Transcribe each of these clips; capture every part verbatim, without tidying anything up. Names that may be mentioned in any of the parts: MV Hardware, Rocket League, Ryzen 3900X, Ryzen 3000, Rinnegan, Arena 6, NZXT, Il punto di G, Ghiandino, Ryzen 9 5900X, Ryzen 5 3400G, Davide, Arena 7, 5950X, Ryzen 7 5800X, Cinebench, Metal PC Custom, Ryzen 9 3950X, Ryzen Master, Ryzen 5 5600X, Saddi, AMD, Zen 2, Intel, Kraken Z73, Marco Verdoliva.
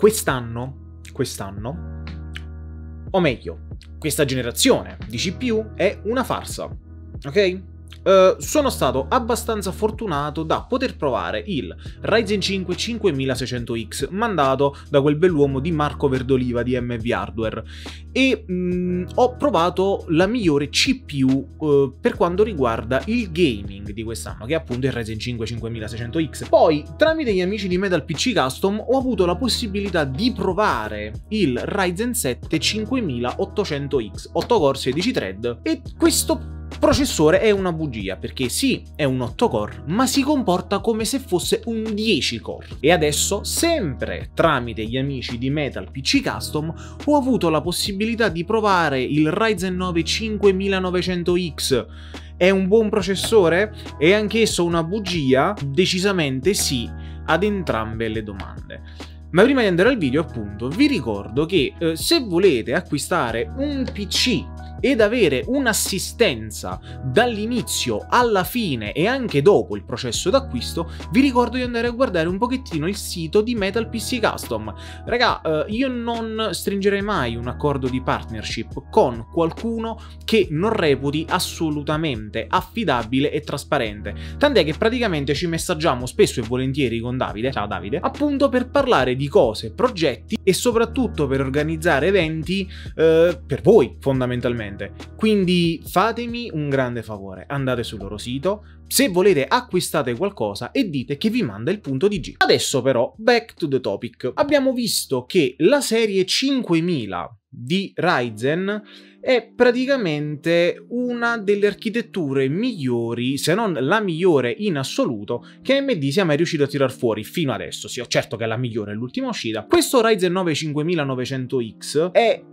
Quest'anno, quest'anno, o meglio, questa generazione di C P U è una farsa, ok? Uh, sono stato abbastanza fortunato da poter provare il Ryzen cinque cinquemilaseicento X mandato da quel bell'uomo di Marco Verdoliva di M V Hardware e mh, ho provato la migliore C P U uh, per quanto riguarda il gaming di quest'anno, che è appunto il Ryzen cinque cinquemilaseicento X. Poi tramite gli amici di Metal P C Custom ho avuto la possibilità di provare il Ryzen sette cinquemilaottocento X, otto core sedici thread, e questo processore è una bugia, perché sì, è un otto core, ma si comporta come se fosse un dieci core. E adesso, sempre tramite gli amici di Metal P C Custom, ho avuto la possibilità di provare il Ryzen nove cinquemilanovecento X. È un buon processore? È anch'esso una bugia? Decisamente sì, ad entrambe le domande. Ma prima di andare al video, appunto, vi ricordo che eh, se volete acquistare un P C ed avere un'assistenza dall'inizio alla fine e anche dopo il processo d'acquisto, vi ricordo di andare a guardare un pochettino il sito di Metal P C Custom. Raga, io non stringerei mai un accordo di partnership con qualcuno che non reputi assolutamente affidabile e trasparente, tant'è che praticamente ci messaggiamo spesso e volentieri con Davide, ciao Davide, appunto per parlare di cose, progetti e soprattutto per organizzare eventi eh, per voi fondamentalmente. Quindi fatemi un grande favore, andate sul loro sito, se volete acquistate qualcosa e dite che vi manda il punto di G. Adesso però, back to the topic. Abbiamo visto che la serie cinquemila di Ryzen è praticamente una delle architetture migliori, se non la migliore in assoluto, che A M D sia mai riuscito a tirar fuori fino adesso. Sì, certo che è la migliore, è l'ultima uscita. Questo Ryzen nove cinquemilanovecento X è,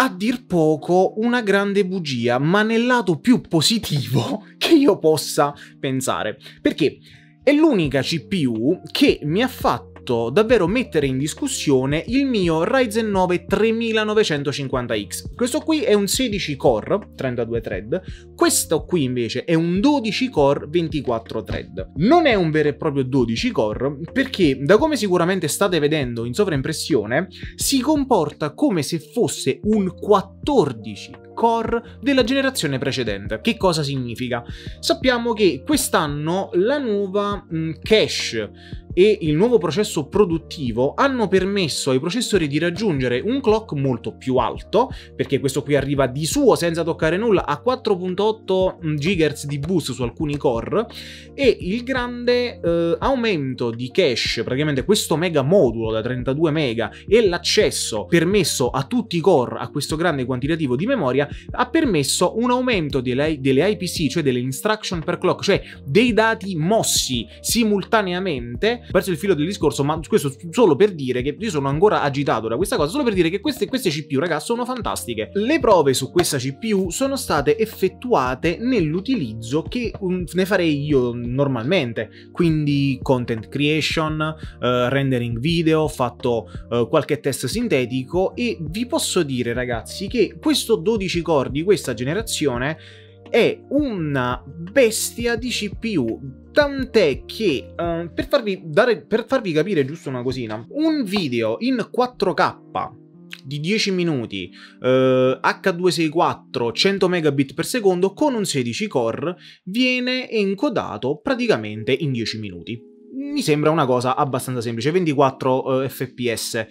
a dir poco, una grande bugia, ma nel lato più positivo che io possa pensare, perché è l'unica C P U che mi ha fatto davvero mettere in discussione il mio Ryzen nove tremilanovecentocinquanta X. Questo qui è un sedici core, trentadue thread, questo qui invece è un dodici core, ventiquattro thread. Non è un vero e proprio dodici core, perché da come sicuramente state vedendo in sovraimpressione, si comporta come se fosse un quattordici core della generazione precedente. Che cosa significa? Sappiamo che quest'anno la nuova mh, cache e il nuovo processo produttivo hanno permesso ai processori di raggiungere un clock molto più alto, perché questo qui arriva di suo senza toccare nulla a quattro virgola otto gigahertz di boost su alcuni core, e il grande eh, aumento di cache, praticamente questo mega modulo da trentadue mega e l'accesso permesso a tutti i core a questo grande quantitativo di memoria ha permesso un aumento delle, delle I P C, cioè delle instruction per clock, cioè dei dati mossi simultaneamente. Perso il filo del discorso, ma questo solo per dire che io sono ancora agitato da questa cosa, solo per dire che queste, queste C P U, ragazzi, sono fantastiche. Le prove su questa C P U sono state effettuate nell'utilizzo che um, ne farei io normalmente, quindi content creation, uh, rendering video, ho fatto uh, qualche test sintetico, e vi posso dire, ragazzi, che questo dodici core di questa generazione è una bestia di C P U. Tant'è che, uh, per, farvi dare, per farvi capire giusto una cosina, un video in quattro K di dieci minuti, uh, H duecentosessantaquattro, cento megabit per secondo, con un sedici core, viene encodato praticamente in dieci minuti. Mi sembra una cosa abbastanza semplice, ventiquattro uh, fps.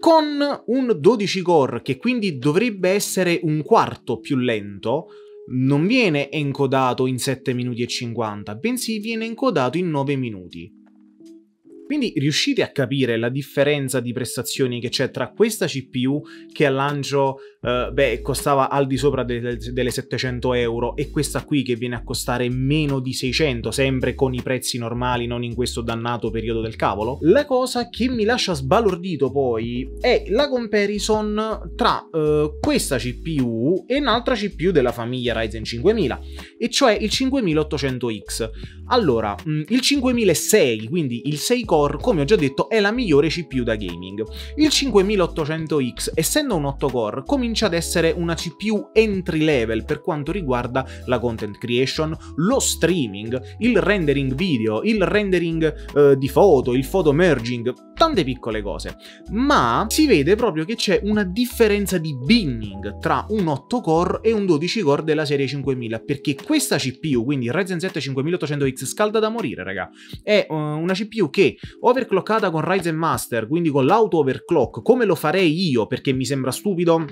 Con un dodici core, che quindi dovrebbe essere un quarto più lento, non viene encodato in sette minuti e cinquanta, bensì viene encodato in nove minuti. Quindi riuscite a capire la differenza di prestazioni che c'è tra questa C P U, che al lancio eh, beh, costava al di sopra delle, delle settecento euro, e questa qui che viene a costare meno di seicento, sempre con i prezzi normali, non in questo dannato periodo del cavolo. La cosa che mi lascia sbalordito poi è la comparison tra eh, questa C P U e un'altra C P U della famiglia Ryzen cinquemila, e cioè il cinquemilaottocento X. Allora, il cinquemilasei, quindi il sei core, core, come ho già detto, è la migliore C P U da gaming. Il cinquemilaottocento X, essendo un otto core, comincia ad essere una C P U entry level per quanto riguarda la content creation, lo streaming, il rendering video, il rendering eh, di foto, il photo merging, tante piccole cose. Ma si vede proprio che c'è una differenza di binning tra un otto core e un dodici core della serie cinquemila, perché questa C P U, quindi Ryzen sette cinquemilaottocento X, scalda da morire, raga. È uh, una C P U che, overclockata con Ryzen Master, quindi con l'auto overclock, come lo farei io, perché mi sembra stupido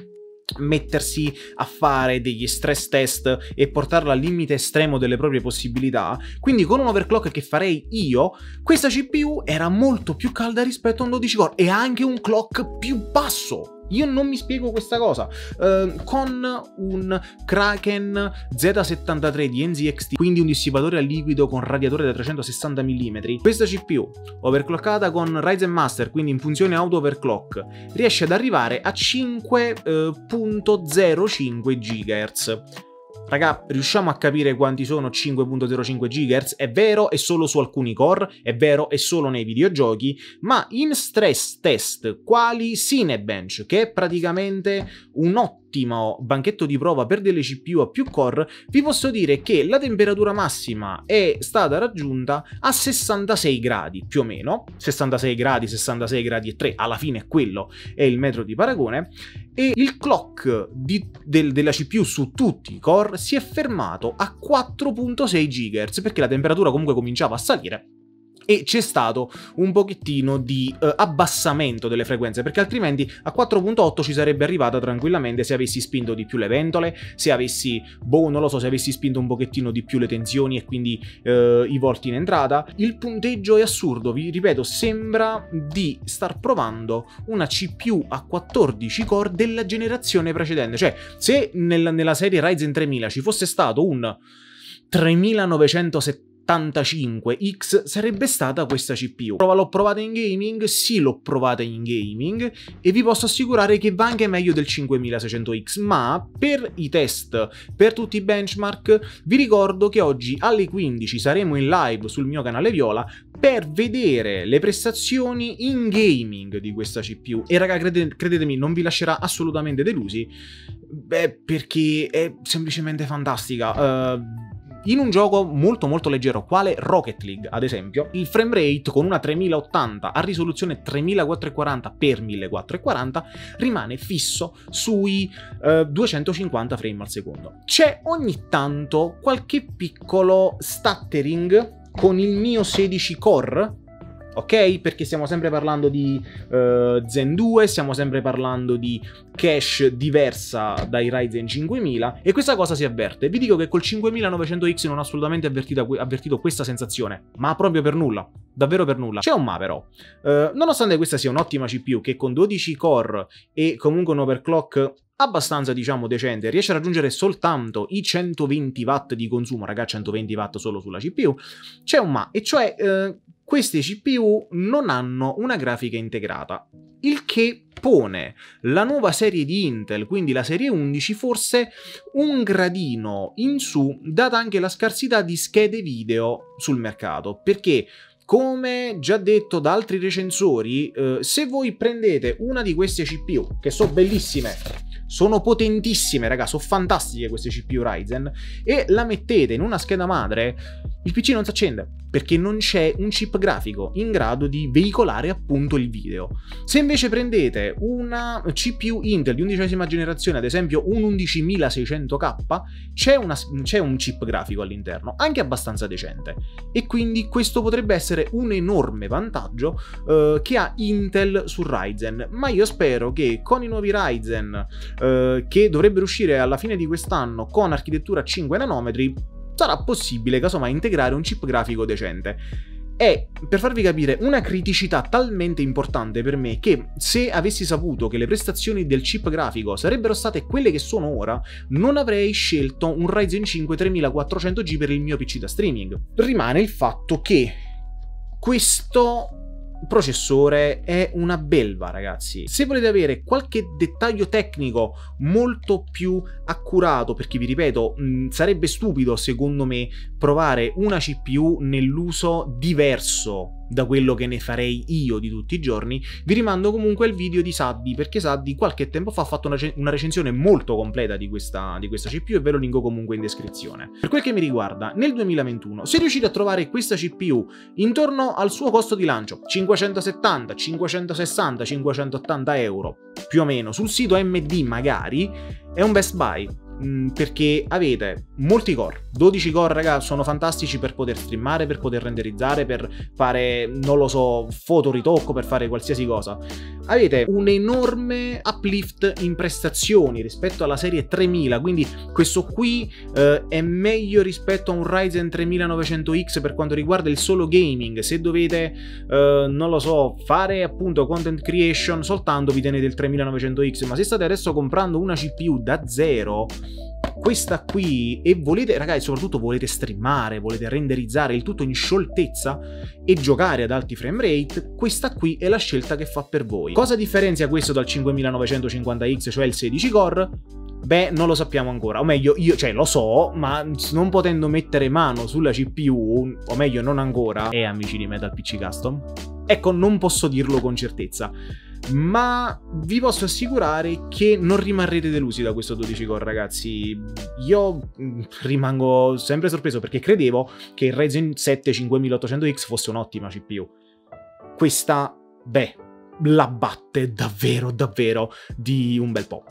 mettersi a fare degli stress test e portarla al limite estremo delle proprie possibilità, quindi con un overclock che farei io, questa C P U era molto più calda rispetto a un dodici core e anche un clock più basso. Io non mi spiego questa cosa. Eh, con un Kraken Z settantatré di N Z X T, quindi un dissipatore a liquido con radiatore da trecentosessanta millimetri, questa C P U, overclockata con Ryzen Master, quindi in funzione auto overclock, riesce ad arrivare a cinque punto zero cinque gigahertz. Raga, riusciamo a capire quanti sono cinque punto zero cinque gigahertz? È vero, è solo su alcuni core, è vero, è solo nei videogiochi, ma in stress test quali Cinebench, che è praticamente un ottimo banchetto di prova per delle C P U a più core, vi posso dire che la temperatura massima è stata raggiunta a sessantasei gradi, più o meno, sessantasei gradi, sessantasei gradi e tre, alla fine quello è il metro di paragone, e il clock di, del, della C P U su tutti i core si è fermato a quattro punto sei gigahertz, perché la temperatura comunque cominciava a salire e c'è stato un pochettino di eh, abbassamento delle frequenze, perché altrimenti a quattro punto otto ci sarebbe arrivata tranquillamente se avessi spinto di più le ventole, se avessi, boh, non lo so, se avessi spinto un pochettino di più le tensioni e quindi eh, i volti in entrata. Il punteggio è assurdo, vi ripeto, sembra di star provando una C P U a quattordici core della generazione precedente, cioè se nel, nella serie Ryzen tremila ci fosse stato un tremilanovecentosettanta ottantacinque X, sarebbe stata questa C P U. L'ho provata in gaming, sì l'ho provata in gaming e vi posso assicurare che va anche meglio del cinquemilaseicento X, ma per i test, per tutti i benchmark, vi ricordo che oggi alle quindici saremo in live sul mio canale Viola per vedere le prestazioni in gaming di questa C P U e raga, crede, credetemi, non vi lascerà assolutamente delusi, beh, perché è semplicemente fantastica. Uh, In un gioco molto molto leggero, quale Rocket League ad esempio, il frame rate con una tremila ottanta a risoluzione tremilaquattrocentoquaranta per millequattrocentoquaranta rimane fisso sui eh, duecentocinquanta frame al secondo. C'è ogni tanto qualche piccolo stuttering con il mio sedici core, ok? Perché stiamo sempre parlando di uh, Zen due, stiamo sempre parlando di cache diversa dai Ryzen cinquemila e questa cosa si avverte. Vi dico che col cinquemilanovecento X non ho assolutamente avvertito, avvertito questa sensazione, ma proprio per nulla, davvero per nulla. C'è un ma però, uh, nonostante questa sia un'ottima C P U che con dodici core e comunque un overclock abbastanza, diciamo, decente, riesce a raggiungere soltanto i centoventi watt di consumo, raga, centoventi watt solo sulla C P U, c'è un ma, e cioè... Uh, Queste C P U non hanno una grafica integrata, il che pone la nuova serie di Intel, quindi la serie undici, forse un gradino in su, data anche la scarsità di schede video sul mercato, perché come già detto da altri recensori, eh, se voi prendete una di queste C P U, che sono bellissime, sono potentissime, raga, sono fantastiche queste C P U Ryzen, e la mettete in una scheda madre, il P C non si accende, perché non c'è un chip grafico in grado di veicolare appunto il video. Se invece prendete una C P U Intel di undicesima generazione, ad esempio un undicimilaseicento K, c'è un chip grafico all'interno, anche abbastanza decente, e quindi questo potrebbe essere un enorme vantaggio eh, che ha Intel su Ryzen, ma io spero che con i nuovi Ryzen che dovrebbero uscire alla fine di quest'anno con architettura cinque nanometri sarà possibile casomai integrare un chip grafico decente. È, per farvi capire, una criticità talmente importante per me che se avessi saputo che le prestazioni del chip grafico sarebbero state quelle che sono ora, non avrei scelto un Ryzen cinque tremilaquattrocento G per il mio P C da streaming. Rimane il fatto che questo processore è una belva, ragazzi. Se volete avere qualche dettaglio tecnico molto più accurato, perché vi ripeto, mh, sarebbe stupido secondo me provare una C P U nell'uso diverso da quello che ne farei io di tutti i giorni, vi rimando comunque il video di Saddi, perché Saddi qualche tempo fa ha fatto una, una recensione molto completa di questa, di questa C P U e ve lo linko comunque in descrizione. Per quel che mi riguarda, nel duemilaventuno, se riuscite a trovare questa C P U intorno al suo costo di lancio, cinquecentosettanta, cinquecentosessanta, cinquecentottanta euro, più o meno, sul sito A M D magari, è un best buy, perché avete molti core, dodici core, raga, sono fantastici per poter streamare, per poter renderizzare, per fare, non lo so, fotoritocco, per fare qualsiasi cosa. Avete un enorme uplift in prestazioni rispetto alla serie tremila, quindi questo qui eh, è meglio rispetto a un Ryzen tremilanovecento X per quanto riguarda il solo gaming. Se dovete, eh, non lo so, fare appunto content creation, soltanto vi tenete il tremilanovecento X, ma se state adesso comprando una C P U da zero, questa qui, e volete, ragazzi, soprattutto volete streamare, volete renderizzare il tutto in scioltezza e giocare ad alti frame rate, questa qui è la scelta che fa per voi. Cosa differenzia questo dal cinquemilanovecentocinquanta X, cioè il sedici core? Beh, non lo sappiamo ancora, o meglio, io, cioè, lo so, ma non potendo mettere mano sulla C P U, o meglio, non ancora, e amici di Metal P C Custom, ecco, non posso dirlo con certezza, ma vi posso assicurare che non rimarrete delusi da questo dodici core, ragazzi. Io rimango sempre sorpreso, perché credevo che il Ryzen sette cinquemilaottocento X fosse un'ottima C P U. Questa, beh, la batte davvero davvero di un bel po'.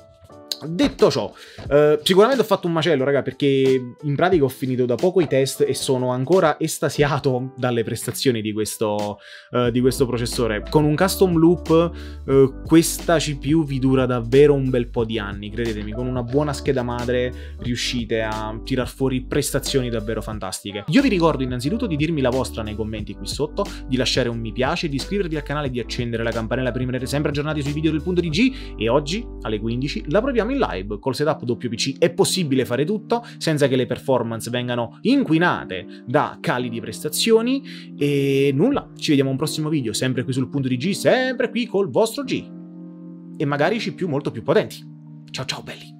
Detto ciò, eh, sicuramente ho fatto un macello, raga, perché in pratica ho finito da poco i test e sono ancora estasiato dalle prestazioni di questo, eh, di questo processore. Con un custom loop eh, questa C P U vi dura davvero un bel po' di anni, credetemi. Con una buona scheda madre riuscite a tirar fuori prestazioni davvero fantastiche. Io vi ricordo innanzitutto di dirmi la vostra nei commenti qui sotto, di lasciare un mi piace, di iscrivervi al canale e di accendere la campanella per rimanere sempre aggiornati sui video del punto di G. E oggi alle quindici la proviamo in live. Col setup doppio P C è possibile fare tutto senza che le performance vengano inquinate da cali di prestazioni. E nulla, ci vediamo a un prossimo video, sempre qui sul punto di G, sempre qui col vostro G, e magari C P U molto più potenti. Ciao ciao belli.